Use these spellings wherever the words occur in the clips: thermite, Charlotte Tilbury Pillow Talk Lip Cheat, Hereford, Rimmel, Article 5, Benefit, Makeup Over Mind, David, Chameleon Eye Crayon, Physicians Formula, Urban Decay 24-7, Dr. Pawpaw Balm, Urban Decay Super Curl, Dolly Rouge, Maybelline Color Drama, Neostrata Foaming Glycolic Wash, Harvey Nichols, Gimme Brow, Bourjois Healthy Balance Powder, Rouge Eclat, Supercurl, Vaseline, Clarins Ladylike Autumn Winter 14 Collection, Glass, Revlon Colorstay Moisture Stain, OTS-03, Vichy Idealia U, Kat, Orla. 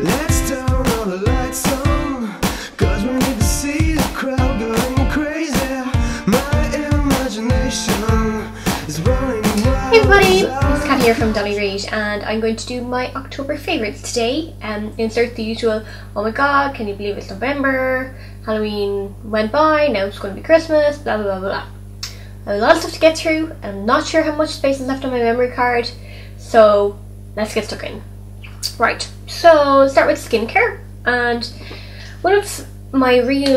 Let's turn all the lights on, cause we need to see the crowd going crazy. My imagination is running wild. Hey everybody, it's Kat here from Dolly Rouge, and I'm going to do my October favourites today. Insert the usual, oh my god, can you believe it's November, Halloween went by, now it's going to be Christmas, blah blah blah blah. I have a lot of stuff to get through, and I'm not sure how much space is left on my memory card, so let's get stuck in. Right, so start with skincare, and one of my real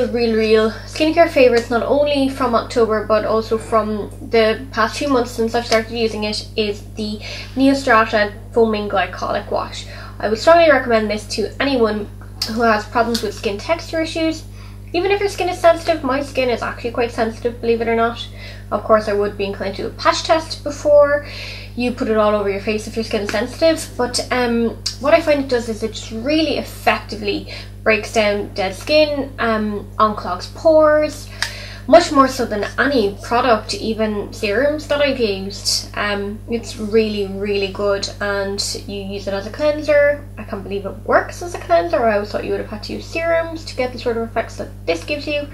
skincare favorites, not only from October but also from the past few months since I've started using it, is the Neostrata Foaming Glycolic Wash. I would strongly recommend this to anyone who has problems with skin texture issues, even if your skin is sensitive. My skin is actually quite sensitive, believe it or not. Of course, I would be inclined to do a patch test before you put it all over your face if your skin is sensitive, but what I find it does is it just really effectively breaks down dead skin, unclogs pores, much more so than any product, even serums that I've used. It's really good, and you use it as a cleanser. I can't believe it works as a cleanser. I always thought you would have had to use serums to get the sort of effects that this gives you.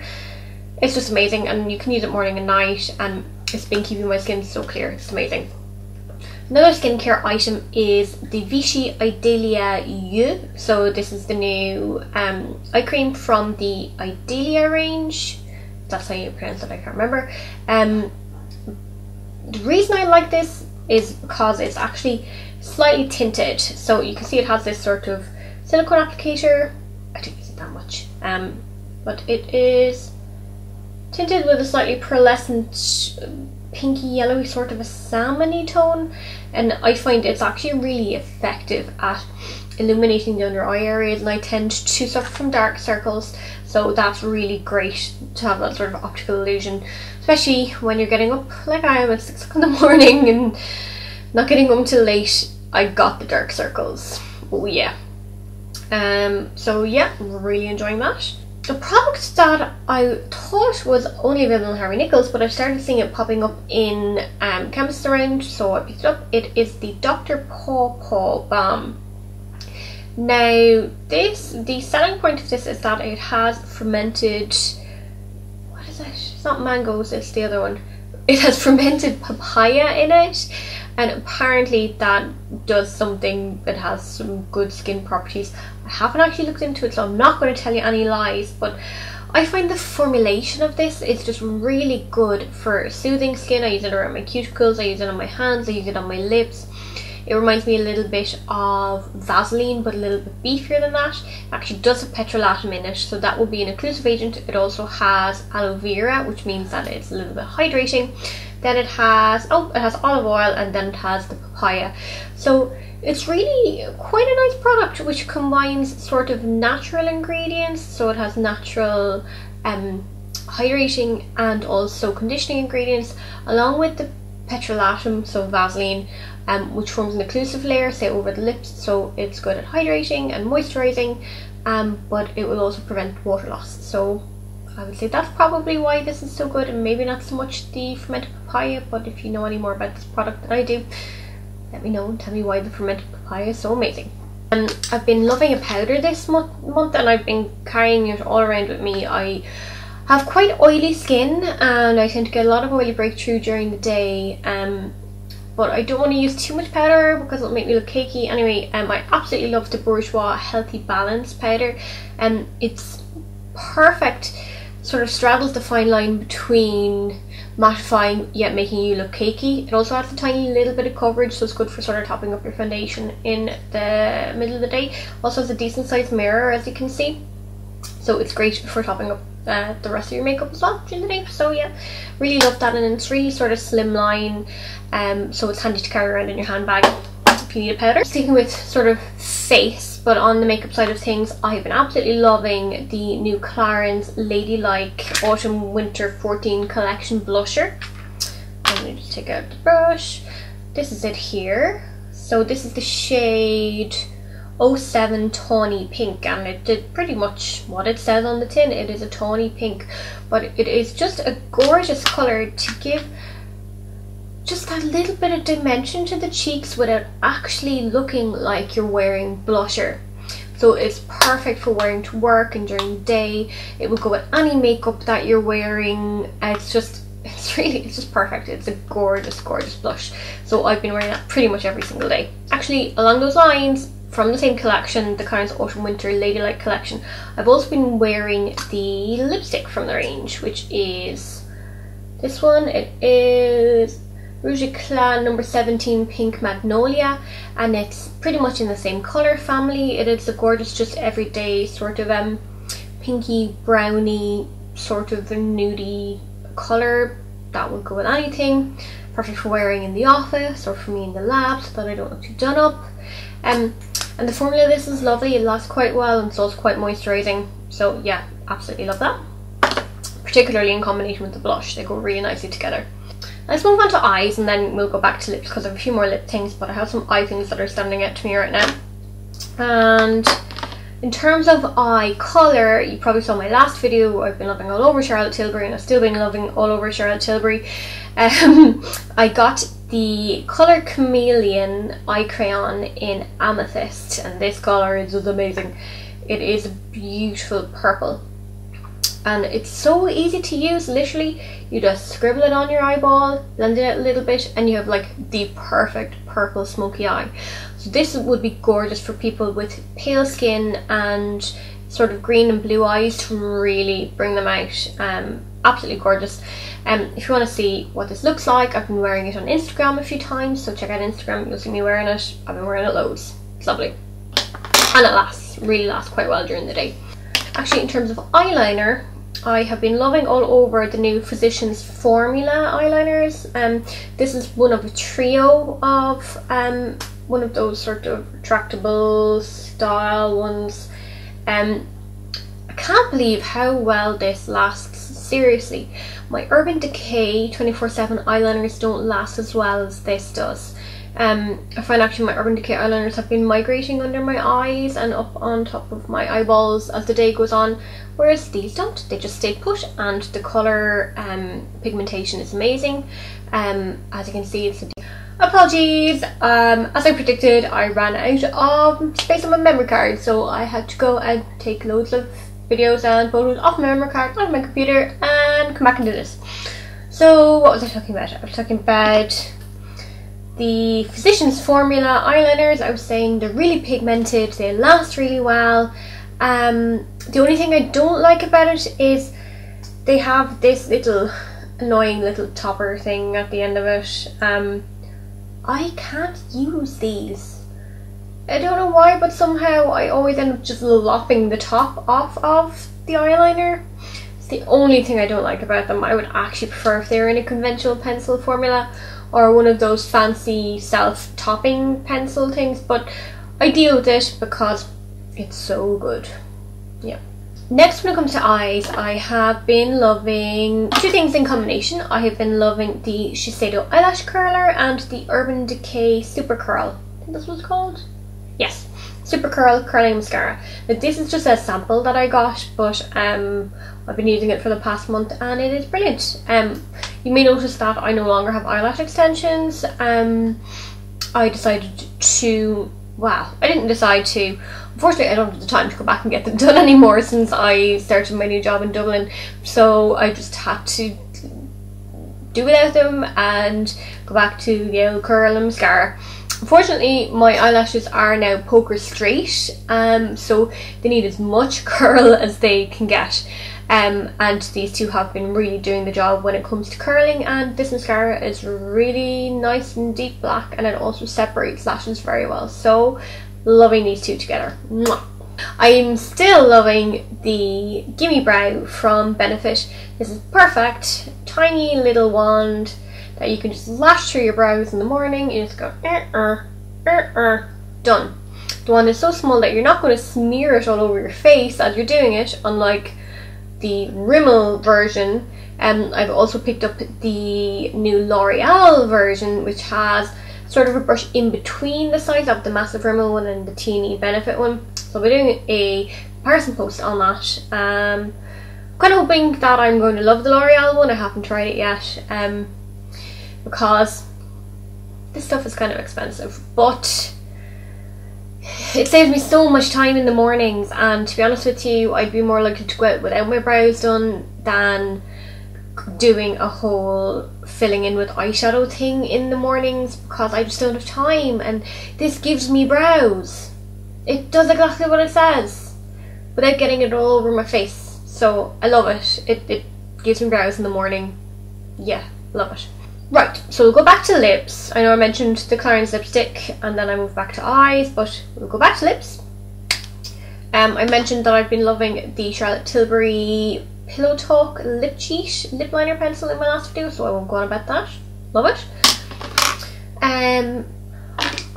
It's just amazing, and you can use it morning and night, and it's been keeping my skin so clear. It's amazing. Another skincare item is the Vichy Idealia U. So this is the new eye cream from the Idealia range. That's how you pronounce it, I can't remember. The reason I like this is because it's actually slightly tinted. So you can see it has this sort of silicone applicator. I don't use it that much. But it is tinted with a slightly pearlescent pinky yellowy sort of a salmon-y tone, and I find it's actually really effective at illuminating the under eye areas, and I tend to suffer from dark circles, so that's really great to have that sort of optical illusion, especially when you're getting up like I am at 6 o'clock in the morning and not getting home till late. I got the dark circles, oh yeah. So yeah, I'm really enjoying that. The product that I thought was only available in Harvey Nichols, but I've started seeing it popping up in chemists around, so I picked it up. It is the Dr. Pawpaw Balm. Now, the selling point of this is that it has fermented, what is it? It's not mangoes, it's the other one. It has fermented papaya in it, and apparently that does something that has some good skin properties. I haven't actually looked into it, so I'm not going to tell you any lies, but I find the formulation of this is just really good for soothing skin. I use it around my cuticles, I use it on my hands, I use it on my lips. It reminds me a little bit of Vaseline, but a little bit beefier than that. It actually does have petrolatum in it, so that will be an occlusive agent. It also has aloe vera, which means that it's a little bit hydrating. Then it has olive oil, and then it has the papaya. So it's really quite a nice product, which combines sort of natural ingredients. So it has natural hydrating and also conditioning ingredients, along with the petrolatum, so Vaseline, which forms an occlusive layer, say over the lips, so it's good at hydrating and moisturising, but it will also prevent water loss. So I would say that's probably why this is so good, and maybe not so much the fermented papaya, but if you know any more about this product than I do, let me know and tell me why the fermented papaya is so amazing. I've been loving a powder this month, and I've been carrying it all around with me. I have quite oily skin, and I tend to get a lot of oily breakthrough during the day, but I don't want to use too much powder because it'll make me look cakey. Anyway, I absolutely love the Bourjois Healthy Balance Powder, and it's perfect, sort of straddles the fine line between mattifying yet making you look cakey. It also has a tiny little bit of coverage, so it's good for sort of topping up your foundation in the middle of the day. Also has a decent sized mirror, as you can see, so it's great for topping up the rest of your makeup as well during the day. So yeah, really love that, and it's really sort of slimline, so it's handy to carry around in your handbag if you need a powder. Sticking with sort of face, but on the makeup side of things, I've been absolutely loving the new Clarins Ladylike Autumn Winter 14 Collection blusher. I'm going to take out the brush. This is it here. So this is the shade 07 Tawny Pink, and it did pretty much what it says on the tin. It is a tawny pink, but it is just a gorgeous colour to give just that little bit of dimension to the cheeks without actually looking like you're wearing blusher. So it's perfect for wearing to work and during the day. It will go with any makeup that you're wearing. It's just perfect. It's a gorgeous, gorgeous blush. So I've been wearing that pretty much every single day. Actually, along those lines, from the same collection, the Clarins Autumn Winter Lady Light Collection, I've also been wearing the lipstick from the range, which is this one. It is Rouge Eclat number 17 Pink Magnolia, and it's pretty much in the same colour family. It is a gorgeous, just everyday sort of pinky browny sort of nudie colour that would go with anything. Perfect for wearing in the office or for me in the lab so that I don't look too done up. And the formula of this is lovely. It lasts quite well and it's also quite moisturising. So yeah, absolutely love that. Particularly in combination with the blush, they go really nicely together. Let's move on to eyes and then we'll go back to lips because I have a few more lip things, but I have some eye things that are standing out to me right now. And in terms of eye colour, you probably saw my last video, I've been loving all over Charlotte Tilbury, and I've still been loving all over Charlotte Tilbury. I got the colour Chameleon Eye Crayon in Amethyst, and this colour is amazing. It is a beautiful purple. And it's so easy to use, literally, you just scribble it on your eyeball, blend it out a little bit, and you have like the perfect purple smoky eye. So this would be gorgeous for people with pale skin and sort of green and blue eyes to really bring them out. Absolutely gorgeous. If you want to see what this looks like, I've been wearing it on Instagram a few times, so check out Instagram, you'll see me wearing it. I've been wearing it loads. It's lovely. And it lasts, really lasts quite well during the day. Actually, in terms of eyeliner, I have been loving all over the new Physicians Formula eyeliners. This is one of a trio of one of those sort of retractable style ones. I can't believe how well this lasts, seriously. My Urban Decay 24-7 eyeliners don't last as well as this does. I find actually my Urban Decay eyeliners have been migrating under my eyes and up on top of my eyeballs as the day goes on, whereas these don't. They just stay put, and the colour pigmentation is amazing. As you can see, it's a apologies, as I predicted, I ran out of space on my memory card, so I had to go and take loads of videos and photos off my memory card on my computer and come back and do this. So what was I talking about? I was talking about the Physicians Formula eyeliners. I was saying they're really pigmented, they last really well. The only thing I don't like about it is they have this little annoying little topper thing at the end of it. I can't use these. I don't know why, but somehow I always end up just lopping the top off of the eyeliner. It's the only thing I don't like about them. I would actually prefer if they were in a conventional pencil formula, or one of those fancy self-topping pencil things, but I deal with it because it's so good. Yeah. Next, when it comes to eyes, I have been loving two things in combination. I have been loving the Shiseido eyelash curler and the Urban Decay Super Curl. I think that's what it's called. Yes, Super Curl curling mascara. Now this is just a sample that I got, but I've been using it for the past month and it is brilliant. You may notice that I no longer have eyelash extensions. I decided to, well, I didn't decide to, unfortunately I don't have the time to go back and get them done anymore since I started my new job in Dublin, so I just had to do without them and go back to the old curl and mascara. Unfortunately, my eyelashes are now poker straight, so they need as much curl as they can get, and these two have been really doing the job when it comes to curling. And this mascara is really nice and deep black, and it also separates lashes very well, so loving these two together. Mwah. I'm still loving the Gimme Brow from Benefit. This is perfect, tiny little wand that you can just lash through your brows in the morning. You just go, done. The wand is so small that you're not going to smear it all over your face as you're doing it, unlike the Rimmel version. I've also picked up the new L'Oreal version, which has sort of a brush in between the size of the massive Rimmel one and the teeny Benefit one. So I'll be doing a comparison post on that. Kind of hoping that I'm going to love the L'Oreal one. I haven't tried it yet. Because this stuff is kind of expensive, but It saves me so much time in the mornings, and to be honest with you, I'd be more likely to go out without my brows done than doing a whole filling in with eyeshadow thing in the mornings, because I just don't have time, and this gives me brows. It does exactly what it says without getting it all over my face, so I love it. It gives me brows in the morning. Yeah, love it. Right, so we'll go back to lips. I know I mentioned the Clarins lipstick and then I moved back to eyes, but we'll go back to lips. I mentioned that I've been loving the Charlotte Tilbury Pillow Talk Lip Cheat lip liner pencil in my last video, so I won't go on about that. Love it.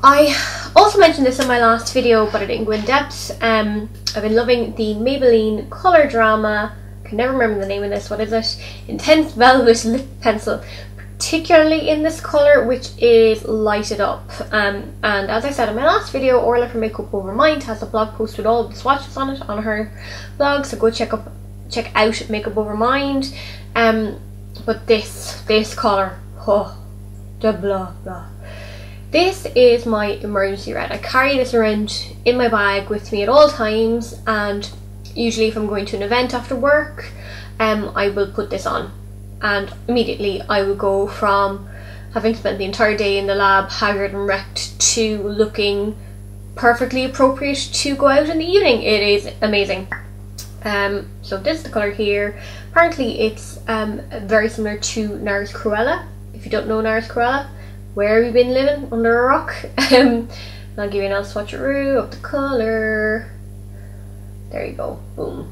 I also mentioned this in my last video, but I didn't go in depth. I've been loving the Maybelline Color Drama, I can never remember the name of this, what is it? Intense Velvet Lip Pencil, particularly in this colour, which is lighted up. And as I said in my last video, Orla from Makeup Over Mind has a blog post with all the swatches on it on her blog, so go check out Makeup Over Mind. But this colour, oh, da blah blah. This is my emergency red. I carry this around in my bag with me at all times, and usually if I'm going to an event after work, I will put this on. And immediately I will go from having spent the entire day in the lab haggard and wrecked to looking perfectly appropriate to go out in the evening. It is amazing. So this is the colour here. Apparently it's very similar to NARS Cruella. If you don't know NARS Cruella, where have you been living? Under a rock? I'll give you another swatcheroo of the colour. There you go. Boom.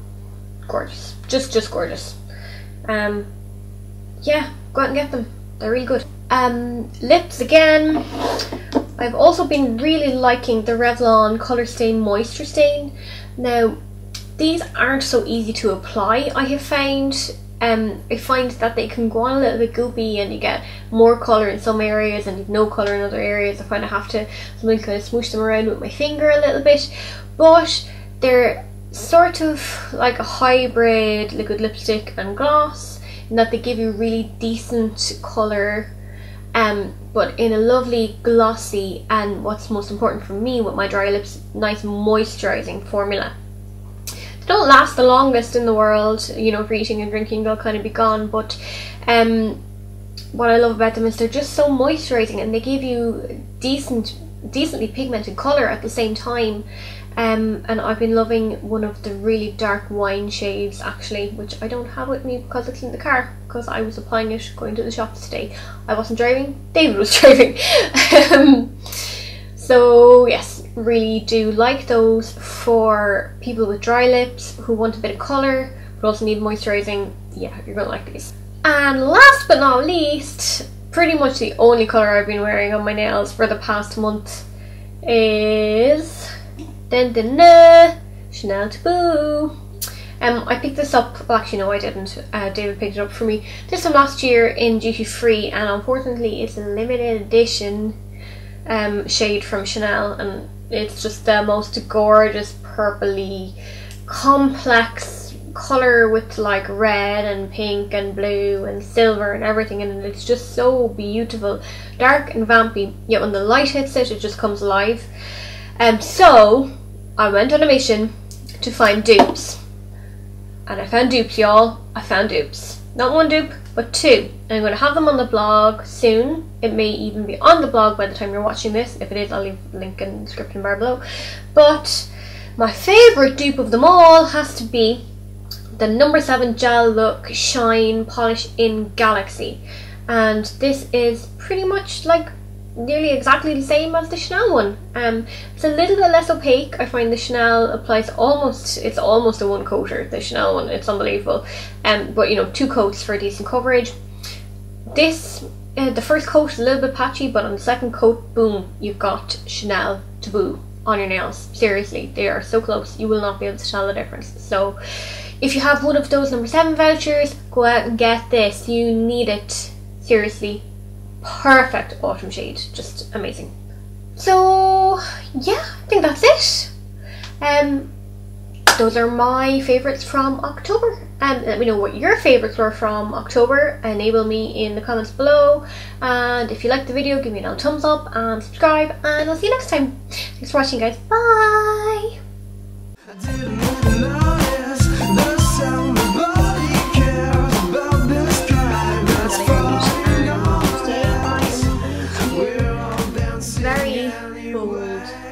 Gorgeous. Just gorgeous. Yeah, go out and get them, they're really good. Lips again, I've also been really liking the Revlon Colorstay Moisture Stain. Now these aren't so easy to apply, I have found. I find that they can go on a little bit goopy and you get more colour in some areas and no colour in other areas. I find I have to sometimes kind of smoosh them around with my finger a little bit, but they're sort of like a hybrid liquid lipstick and gloss, and that they give you really decent colour, but in a lovely glossy, and what's most important for me with my dry lips, nice moisturising formula. They don't last the longest in the world, you know, for eating and drinking they'll kind of be gone, but what I love about them is they're just so moisturising and they give you decently pigmented colour at the same time. And I've been loving one of the really dark wine shades actually, which I don't have with me because it's in the car, because I was applying it going to the shops today. I wasn't driving, David was driving. So yes, really do like those for people with dry lips who want a bit of colour but also need moisturising. Yeah, you're gonna like these. And last but not least, pretty much the only colour I've been wearing on my nails for the past month is Chanel Taboo. I picked this up, well actually no I didn't, David picked it up for me this time last year in duty free, and unfortunately it's a limited edition shade from Chanel, and it's just the most gorgeous purpley complex colour with like red and pink and blue and silver and everything, and it's just so beautiful, dark and vampy, yet when the light hits it, it just comes alive. So I went on a mission to find dupes, and I found dupes, y'all. I found dupes. Not one dupe, but two. And I'm going to have them on the blog soon. It may even be on the blog by the time you're watching this. If it is, I'll leave a link in the description bar below. But my favourite dupe of them all has to be the number 7 gel look shine polish in Galaxy, and this is pretty much like nearly exactly the same as the Chanel one. It's a little bit less opaque. I find the Chanel applies almost a one coater, the Chanel one, it's unbelievable. But you know, 2 coats for decent coverage. This the first coat is a little bit patchy, but on the second coat, boom, you've got Chanel Taboo on your nails. Seriously, they are so close, you will not be able to tell the difference. So if you have one of those number 7 vouchers, go out and get this, you need it, seriously. Perfect autumn shade, just amazing. So yeah, I think that's it. those are my favorites from October. Let me know what your favorites were from October. Enable me in the comments below. And if you liked the video, give me a thumbs up and subscribe. And I'll see you next time. Thanks for watching, guys. Bye. Very bold.